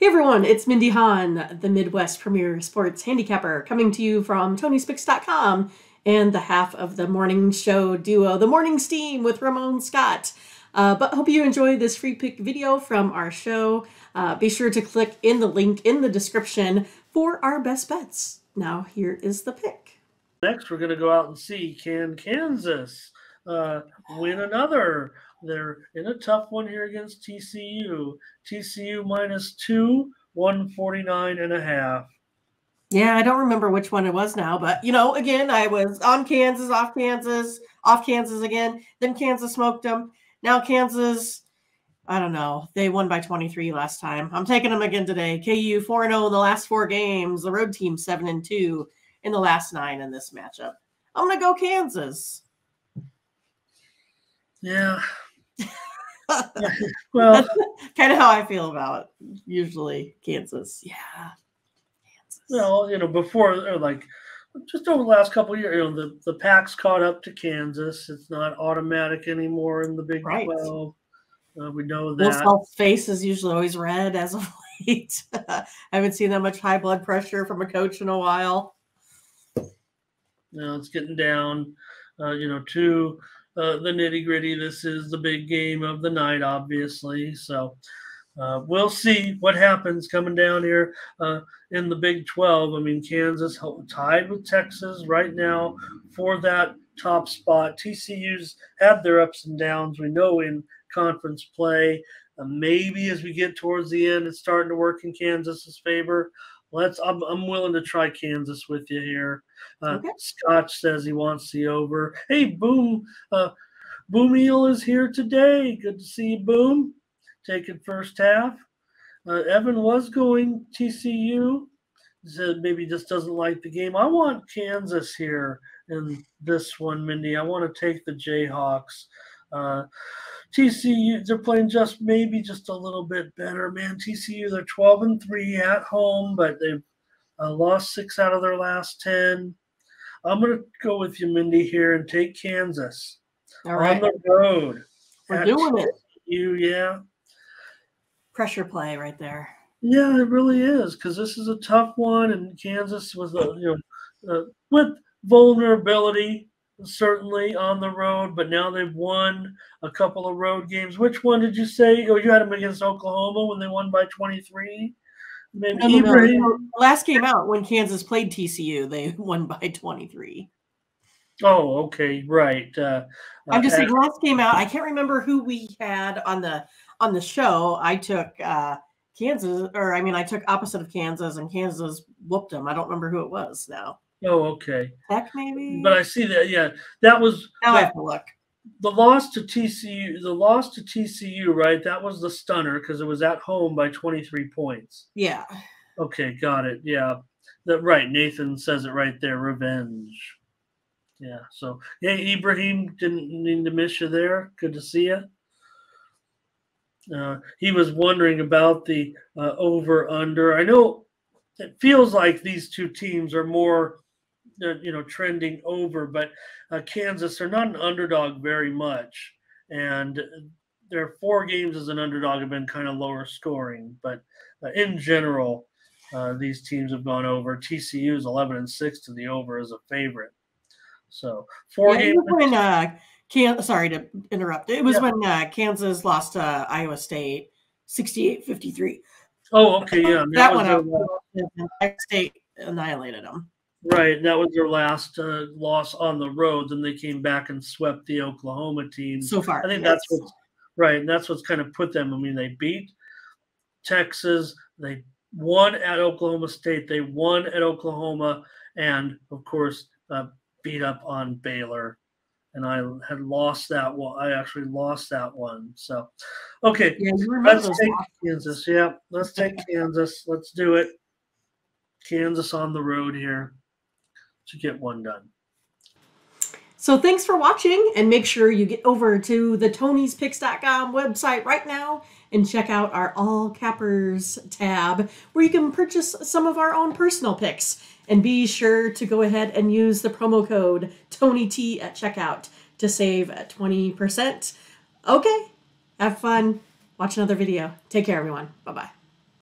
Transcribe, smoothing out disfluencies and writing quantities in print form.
Hey everyone, it's Mindy Hahn, the Midwest premier sports handicapper, coming to you from tonyspicks.com and the half of the morning show duo, The Morning Steam with Ramon Scott. But hope you enjoy this free pick video from our show. Be sure to click in the link in the description for our best bets. Now here is the pick. Next, we're going to go out and see, can Kansas win another? They're in a tough one here against TCU. TCU minus 2, 149.5. Yeah, I don't remember which one it was now, but, you know, again, I was on Kansas, off Kansas again. Then Kansas smoked them. Now Kansas, I don't know. They won by 23 last time. I'm taking them again today. KU 4-0 in the last 4 games. The road team 7-2 in the last 9 in this matchup. I'm going to go Kansas. Yeah. Well, that's kind of how I feel about usually Kansas. Yeah. Kansas. Well, you know, before, or like just over the last couple of years, you know, the Pack's caught up to Kansas. It's not automatic anymore in the Big 12. We know that. Wolf's face is usually always red as of late. I haven't seen that much high blood pressure from a coach in a while. No, it's getting down, you know, to the nitty-gritty. This is the big game of the night, obviously. So we'll see what happens coming down here in the Big 12. I mean, Kansas tied with Texas right now for that top spot. TCU's had their ups and downs, we know, in conference play. Maybe as we get towards the end, it's starting to work in Kansas's favor. I'm willing to try Kansas with you here. Okay. Scott says he wants the over. Hey, Boom. Boom Eel is here today. Good to see you, Boom. Taking first half. Evan was going TCU. He said maybe just doesn't like the game. I want Kansas here in this one, Mindy. I want to take the Jayhawks. TCU, they're playing just maybe just a little bit better, man. TCU, they're 12-3 at home, but they've lost 6 out of their last 10. I'm going to go with you, Mindy, here and take Kansas. All right. On the road. We're doing TCU, it. Yeah. Pressure play right there. Yeah, it really is, because this is a tough one, and Kansas was, you know, with vulnerability, certainly on the road, but now they've won a couple of road games. Which one did you say? Oh, you had them against Oklahoma when they won by 23. No. Last game out when Kansas played TCU, they won by 23. Oh, okay, right. I'm just saying, last game out. I can't remember who we had on the show. I took Kansas, or I mean, I took opposite of Kansas, and Kansas whooped them. I don't remember who it was now. Oh, okay. Tech maybe? But I see that, yeah. That was – now I have to look. The loss to TCU, right, that was the stunner because it was at home by 23 points. Yeah. Okay, got it, yeah. That, right, Nathan says it right there, revenge. Yeah, so, hey, Ibrahim, didn't mean to miss you there. Good to see you. He was wondering about the over-under. I know it feels like these two teams are more – you know, trending over, but Kansas are not an underdog very much, and their 4 games as an underdog have been kind of lower scoring. But in general, these teams have gone over. TCU's 11-6 to the over as a favorite. So 4 games. When sorry to interrupt. It was when Kansas lost to Iowa State 68-53. Oh, okay, yeah. That one Iowa State annihilated them. Right, that was their last loss on the road. Then they came back and swept the Oklahoma team. So far, I think that's what's right, and that's what's kind of put them. I mean, they beat Texas, they won at Oklahoma State, they won at Oklahoma, and of course, beat up on Baylor. And I had lost that one. I actually lost that one. So, okay, yeah, let's take Kansas. Yeah, let's take Kansas. Let's do it. Kansas on the road here to get one done. So thanks for watching, and make sure you get over to the tonyspicks.com website right now and check out our All Cappers tab, where you can purchase some of our own personal picks. And be sure to go ahead and use the promo code TONYT at checkout to save 20%. Okay, have fun. Watch another video. Take care, everyone. Bye-bye.